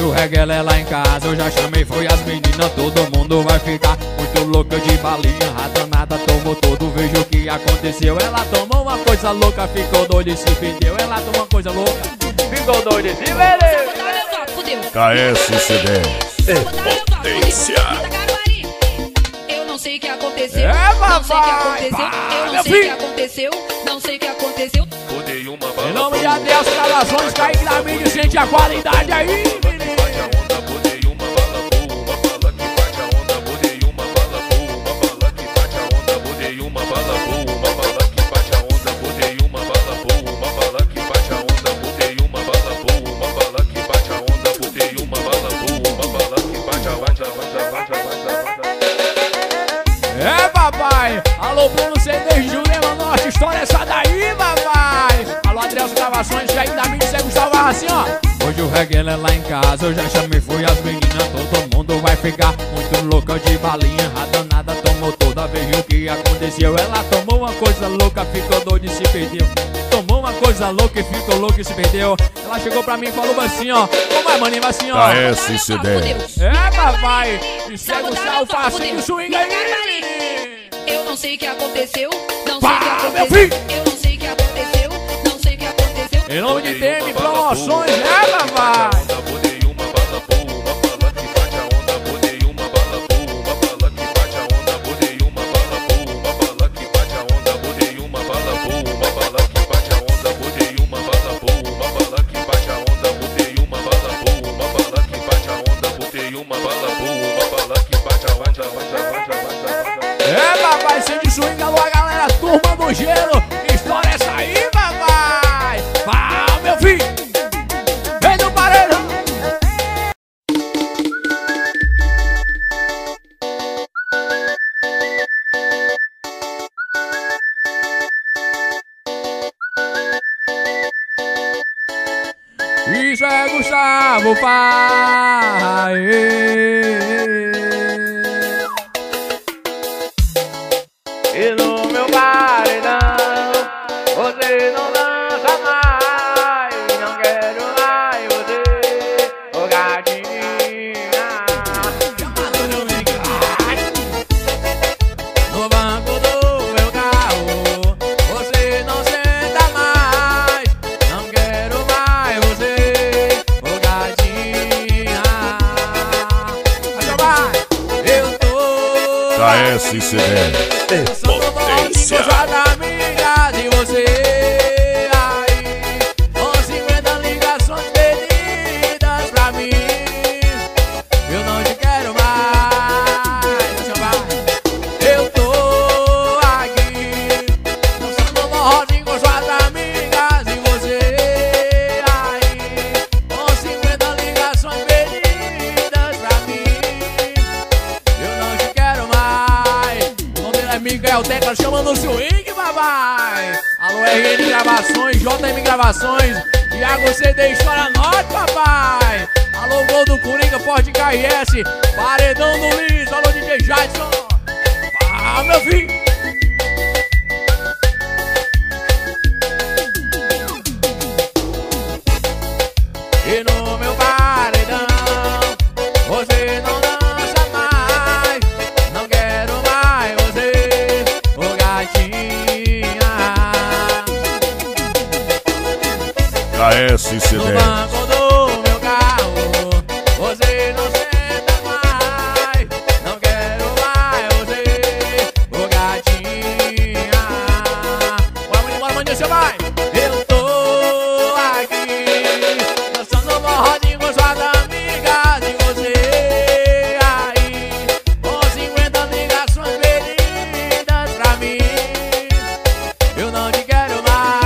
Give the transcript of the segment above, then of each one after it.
baixo reguela é lá em casa. Eu já chamei, foi as meninas, todo mundo vai ficar muito louca de balinha. A danada tomou todo, veja o que aconteceu. Ela tomou uma coisa louca, ficou doida e se perdeu. Ela tomou uma coisa louca, ficou doida e se perdeu. KSCD Potência. Não sei o que aconteceu, não sei o que aconteceu, eu não sei o que aconteceu, não sei o que aconteceu. Em nome de Deus, gravações, Kaique da mídia, sente a qualidade aí, assim, ó. Hoje o reguela é lá em casa, eu já chamei, fui as meninas, todo mundo vai ficar muito louca de balinha. A danada tomou toda, veja o que aconteceu. Ela tomou uma coisa louca, ficou doida e se perdeu. Tomou uma coisa louca e ficou louca e se perdeu. Ela chegou pra mim e falou assim, ó: como é, maninho, assim, ó? KSCD. É, papai, isso é Gustavo Farra, swing aí. Eu não sei o que aconteceu, não sei o que aconteceu, eu não sei o que aconteceu. Em nome de TM Promoções, é, papai! É, papai, se desuindo, alô, a galera, turma do gelo! História essa aí, papai! Meu filho, vem no parelho. Isso é Gustavo Farra. E no meu paredão, você não dança mais. Eu sou Potência. Eu já da amiga de você aí, com 50 ligações pedidas pra mim. Eu não te quero mais. Eu tô aqui dançando forrozinho com suas amigas de você aí, com 50 ligações pedidas pra mim. Eu não te quero mais. Miguel Tecla chamando o swing, papai. Alô, RN Gravações, JM Gravações, Iago CD, História Norte, papai. Alô, Gol do Coringa, Forte KRS, Paredão do Liz, alô, DJ Jadson. Ah, meu filho. E no meu paredão, você não dá. No banco do meu carro, você não senta mais. Não quero mais você, ô gatinha. Bora, maninho, bora, maninho, você vai. Eu tô aqui dançando um forrozinho com suas amigas de você aí, com 50 ligações pedidas pra mim. Eu não te quero mais.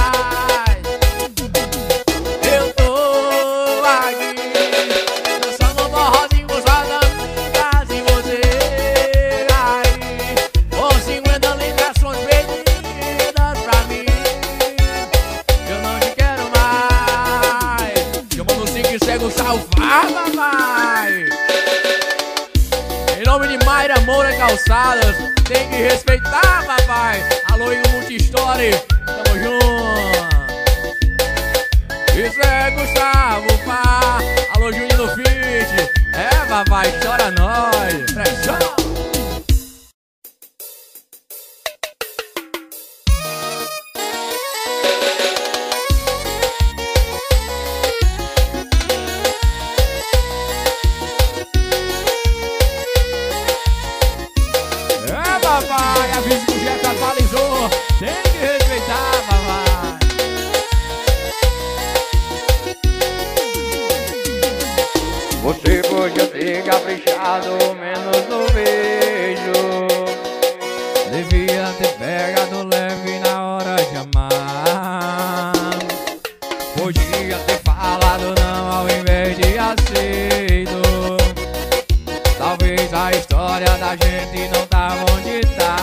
Em nome de Mayra Moura Calçadas, tem que respeitar, papai. Alô, e o Multistory, tamo junto. Isso é Gustavo Farra. Alô, Juninho do Fit. É, papai, chora nós. Pressão. Você podia ter caprichado menos no beijo, devia ter pegado leve na hora de amar. Podia ter falado não ao invés de aceito. Talvez a história da gente não tava onde tá.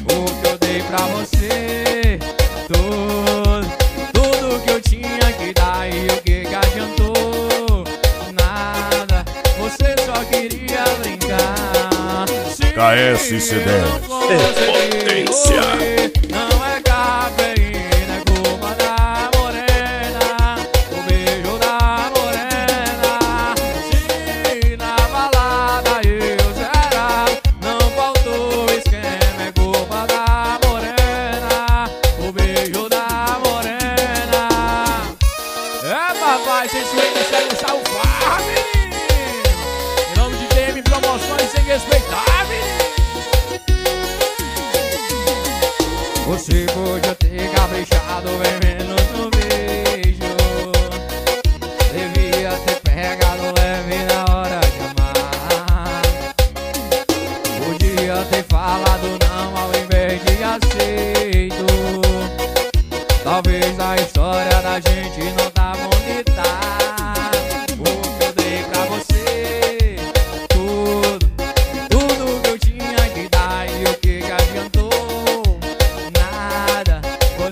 O que eu dei pra você, tudo que eu tinha que dar e o que adiantou. KSCD Potência. Não é cafeína, é culpa da morena. O beijo da morena. Se na balada eu zerar, não faltou esquema, é culpa da morena. O beijo da morena. É, papai, sem suíte, sem Gustavo Farra, menino. Em nome de DM, promoções sem respeitar. Você podia ter caprichado bem menos no beijo, devia ter pegado leve na hora de amar. Podia ter falado não ao invés de aceito. Talvez a história da gente não tava onde tá. O que eu dei pra você, tudo que eu tinha que dar e o que adiantou.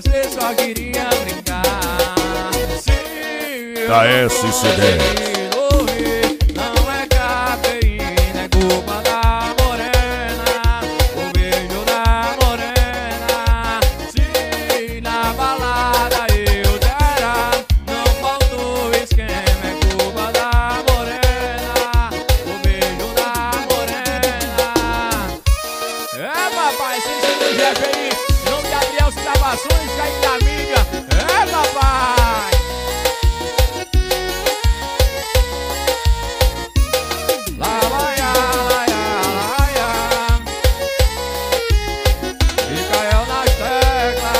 Você só queria brincar. Se KSCD. Não é cafeína, é culpa da morena. O beijo da morena. Se na balada eu dera, não faltou esquema, é culpa da morena. O beijo da morena. É, papai, sem ser do GFI. As gravações caem da mídia. É, papai. Laiá, laiá, e caiu nas teclas.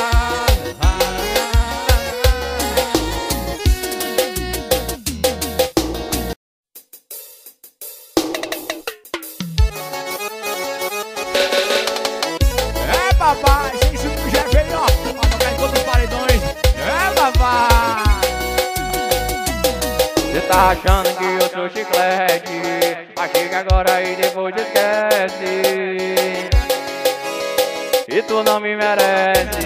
É, papai. Cê tá achando que eu sou chiclete, mas chega agora e depois esquece. E tu não me merece.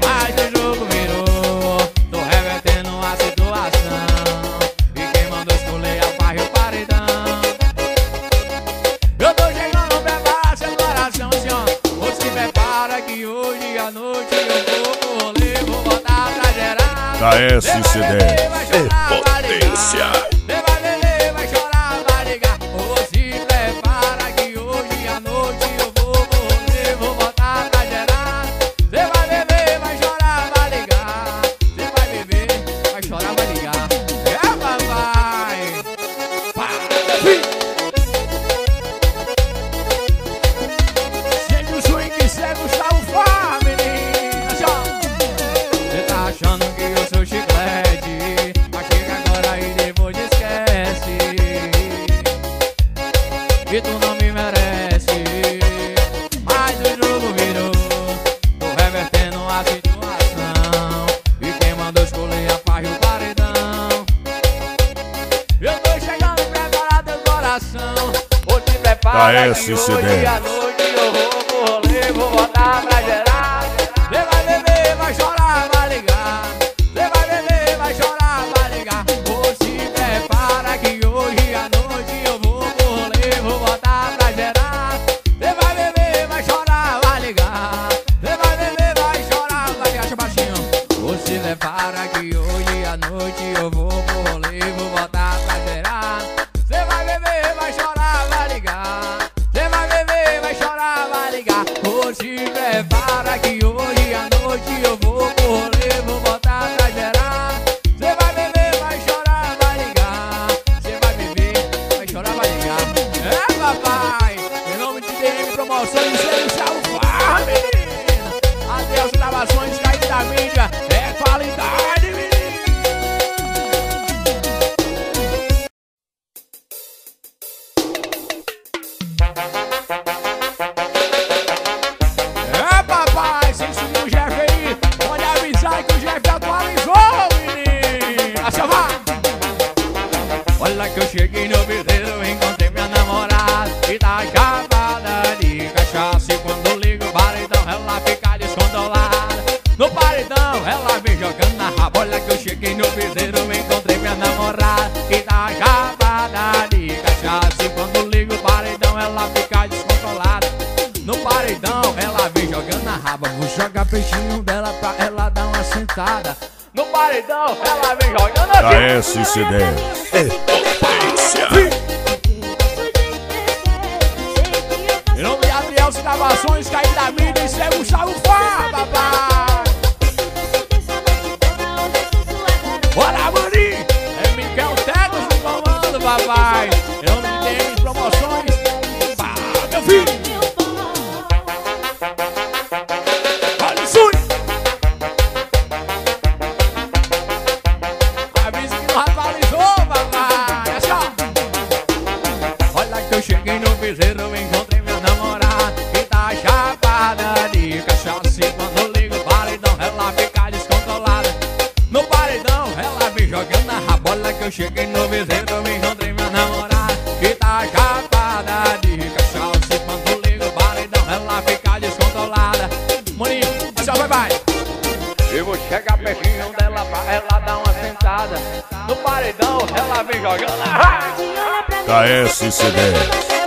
Mas o jogo virou, tô revertendo a situação. E quem mandou escolher a farra e o paredão. Eu tô chegando, prepara seu coração, senhor. Ou se prepara que hoje à noite eu vou pro rolê, vou botar pra gerar. KSCD Potência. Vai beber, vai chorar, vai ligar. Ou se prepara que hoje à noite eu vou correr, vou botar pra gerar. Você vai beber, vai chorar, vai ligar. Você vai beber, vai chorar, vai ligar. É, papai. Segue o swing, segue o Gustavo Farra, menina. Você tá achando que eu sou chiclete? E tu não me merece. Mas o jogo virou, tô revertendo a situação. E quem mandou escolher a farra e o paredão. Eu tô chegando, prepara teu coração. Ou te prepara que hoje à noite eu vou pro rolê, vou botar pra gerar. Você vai beber, vai chorar, vai ligar. Você vai beber, vai chorar, vai ligar. Ou se prepara que hoje à noite eu vou. Vou botar pra gerar. Você vai beber, vai chorar, vai ligar. Você vai beber, vai chorar, vai ligar. Você prepara que hoje à noite eu vou pro rolê. Não, sou licenciado Farra, menina. Até as gravações caem da mídia. É qualidade, menina. Eu cheguei no viveiro, encontrei minha namorada e tá acabada de cachaça. E quando ligo o paredão, ela fica descontrolada. No paredão, ela vem jogando na raba. Olha que eu cheguei no viveiro, encontrei minha namorada e tá acabada de cachaça. E quando ligo o paredão, ela fica descontrolada. No paredão, ela vem jogando na raba. Vou jogar peixinho dela pra ela dar uma sentada. No paredão, ela vem jogando a vida. SC10 em nome de Adriel, gravações caem da mídia. Isso é Gustavo Farra, papai. Bora, Mani! É Miguel Tegos no comando, papai. Em nome de DM Promoções. Pá, meu filho! Olha isso! Avisa que não atualizou, papai. É só! Eu cheguei no viveiro, encontrei minha namorada e tá chapada de cachaça. E quando ligo o paredão, ela fica descontrolada. No paredão, ela vem jogando na rabola. Que eu cheguei no viveiro, encontrei minha namorada e tá chapada de cachaça. E quando ligo o paredão, ela fica descontrolada. Moninho, tchau, bye bye. Eu vou chegar pertinho dela pra ela dar uma sentada. No paredão, ela vem jogando na rabola. KSCD